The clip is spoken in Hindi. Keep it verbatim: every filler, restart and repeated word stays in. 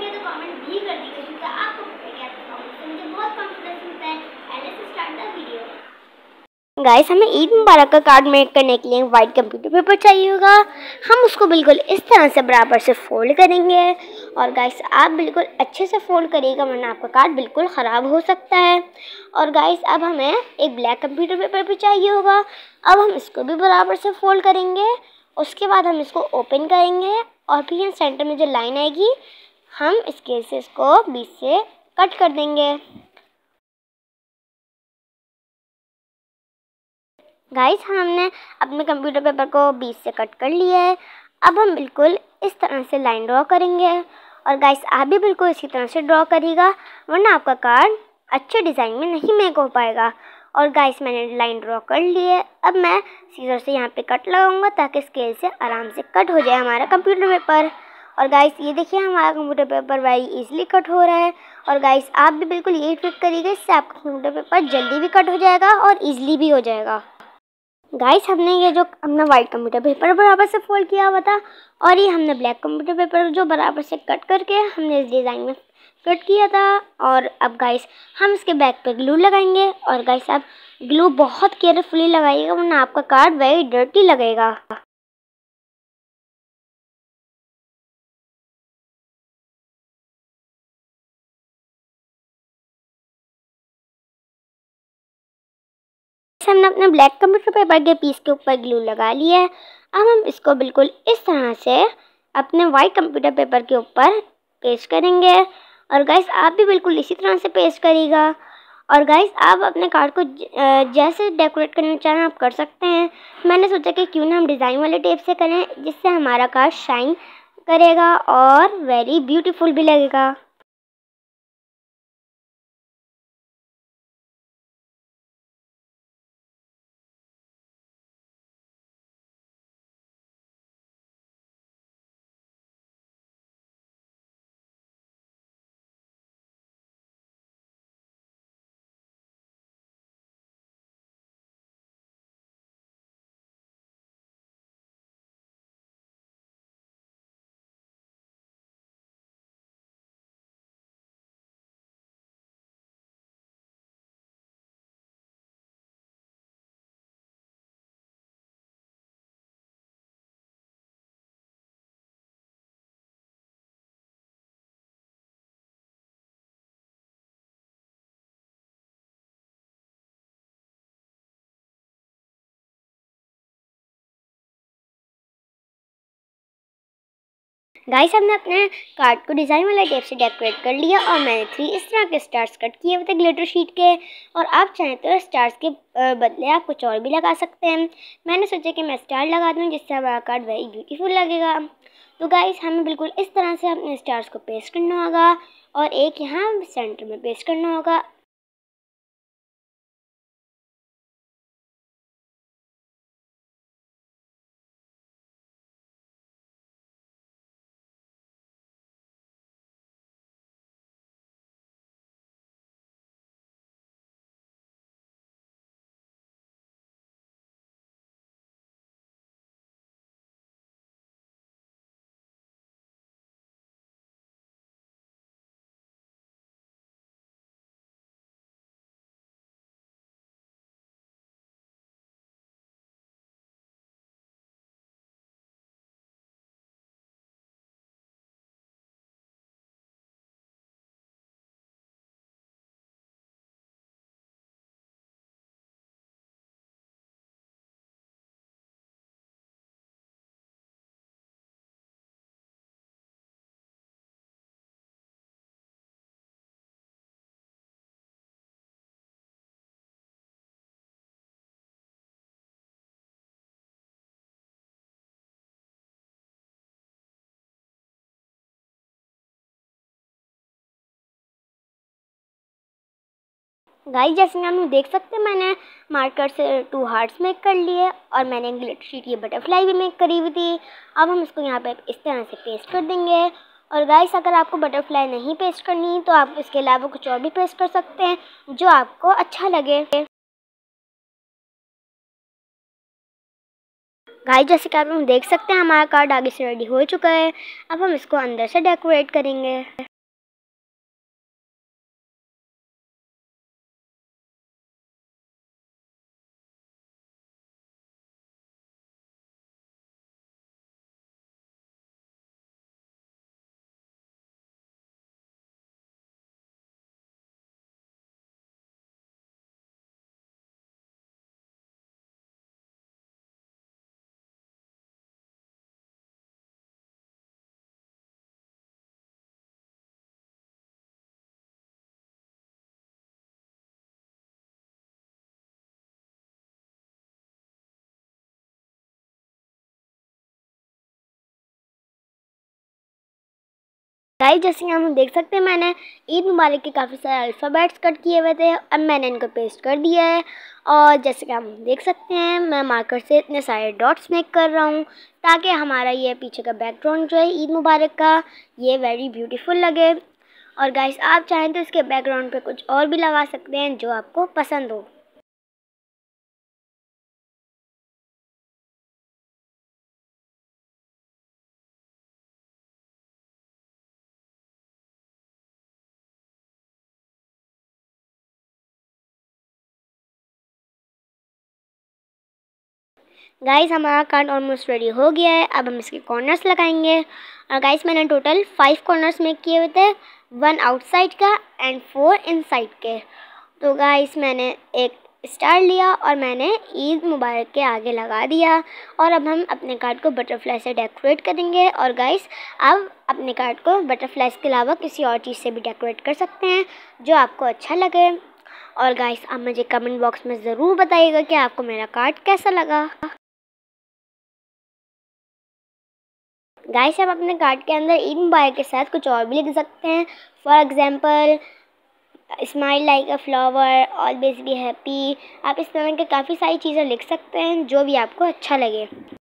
लगे तो कमेंट भी कर दीजिएगा। आपको पता है क्या कमेंट से मुझे बहुत कॉन्फिडेंस मिलता है। And let's start the video. Guys, हमें ईद मुबारक का कार्ड मेक करने के लिए वाइट कंप्यूटर पेपर चाहिए होगा। हम उसको बिल्कुल इस तरह से बराबर से फोल्ड करेंगे। और गाइस, आप बिल्कुल अच्छे से फोल्ड करिएगा वरना आपका कार्ड बिल्कुल ख़राब हो सकता है। और गाइस, अब हमें एक ब्लैक कंप्यूटर पेपर भी चाहिए होगा। अब हम इसको भी बराबर से फोल्ड करेंगे। उसके बाद हम इसको ओपन करेंगे और फिर यहाँ सेंटर में जो लाइन आएगी हम स्केल से इसको बीच से कट कर देंगे। गाइस, हमने अपने कंप्यूटर पेपर को बीच से कट कर लिया है। अब हम बिल्कुल इस तरह से लाइन ड्रॉ करेंगे। और गाइस, आप भी बिल्कुल इसी तरह से ड्रॉ करिएगा वरना आपका कार्ड अच्छे डिज़ाइन में नहीं मेक हो पाएगा। और गाइस, मैंने लाइन ड्रॉ कर ली है। अब मैं सीजर से यहाँ पे कट लगाऊंगा ताकि स्केल से आराम से कट हो जाए हमारा कंप्यूटर पेपर। और गाइस, ये देखिए हमारा computer paper very easily cut हो रहा है। और गाइस, आप भी बिल्कुल यही ट्रिक करिएगा, इससे आपका कंप्यूटर पेपर जल्दी भी कट हो जाएगा और इजीली भी हो जाएगा। गाइस, हमने ये जो अपना वाइट कंप्यूटर पेपर बराबर से फोल्ड किया हुआ था और ये हमने ब्लैक कंप्यूटर पेपर जो बराबर से कट करके हमने इस डिज़ाइन में फिट किया था। और अब गाइस, हम इसके बैक पे ग्लू लगाएंगे। और गाइस, आप ग्लू बहुत केयरफुली लगाइएगा वरना आपका कार्ड वेरी डर्टी लगेगा। हमने अपने ब्लैक कंप्यूटर पेपर के पीस के ऊपर ग्लू लगा लिया है। अब हम इसको बिल्कुल इस तरह से अपने वाइट कंप्यूटर पेपर के ऊपर पेस्ट करेंगे। और गाइस, आप भी बिल्कुल इसी तरह से पेस्ट करिएगा। और गाइस, आप अपने कार्ड को जैसे डेकोरेट करना चाहें आप कर सकते हैं। मैंने सोचा कि क्यों ना हम डिज़ाइन वाले टेप से करें, जिससे हमारा कार्ड शाइन करेगा और वेरी ब्यूटीफुल भी लगेगा। गाइस, हमने अपने कार्ड को डिज़ाइन वाले टेप से डेकोरेट कर लिया। और मैंने थ्री इस तरह के स्टार्स कट किए हुए थे ग्लिटर शीट के। और आप चाहें तो स्टार्स के बदले आप कुछ और भी लगा सकते हैं। मैंने सोचा कि मैं स्टार लगा दूं, जिससे हमारा कार्ड वेरी ब्यूटीफुल लगेगा। तो गाइस, हमें बिल्कुल इस तरह से अपने स्टार्स को पेस्ट करना होगा और एक यहाँ सेंटर में पेस्ट करना होगा। गाइस, जैसे हम लोग देख सकते हैं, मैंने मार्कर से टू हार्ट्स मेक कर लिए और मैंने ग्लिटर शीट ये बटरफ्लाई भी मेक करी हुई थी। अब हम इसको यहाँ पे इस तरह से पेस्ट कर देंगे। और गाइस, अगर आपको बटरफ्लाई नहीं पेस्ट करनी तो आप इसके अलावा कुछ और भी पेस्ट कर सकते हैं जो आपको अच्छा लगे। गाइस जैसे कि आप लोग देख सकते हैं हमारा कार्ड आगे से रेडी हो चुका है। अब हम इसको अंदर से डेकोरेट करेंगे। गाइस जैसे कि हम देख सकते हैं मैंने ईद मुबारक के काफ़ी सारे अल्फ़ाबेट्स कट किए हुए थे, अब मैंने इनको पेस्ट कर दिया है। और जैसे कि हम देख सकते हैं मैं मार्कर से इतने सारे डॉट्स मेक कर रहा हूँ ताकि हमारा ये पीछे का बैकग्राउंड जो है ईद मुबारक का ये वेरी ब्यूटीफुल लगे। और गाइस आप चाहें तो इसके बैकग्राउंड पर कुछ और भी लगा सकते हैं जो आपको पसंद हो। गाइस हमारा कार्ड ऑलमोस्ट रेडी हो गया है, अब हम इसके कॉर्नर्स लगाएंगे। और गाइस मैंने टोटल फाइव कॉर्नर्स मेक किए हुए थे, वन आउटसाइड का एंड फोर इनसाइड के। तो गाइस मैंने एक स्टार लिया और मैंने ईद मुबारक के आगे लगा दिया। और अब हम अपने कार्ड को बटरफ्लाई से डेकोरेट करेंगे। और गाइस अब अपने कार्ड को बटरफ्लाई के अलावा किसी और चीज़ से भी डेकोरेट कर सकते हैं जो आपको अच्छा लगे। और गाइस आप मुझे कमेंट बॉक्स में ज़रूर बताइएगा कि आपको मेरा कार्ड कैसा लगा। गाइस आप अपने कार्ड के अंदर ईद मुबारक के साथ कुछ और भी लिख सकते हैं। For example smile like a flower, always be happy. आप इस तरह के काफ़ी सारी चीज़ें लिख सकते हैं जो भी आपको अच्छा लगे।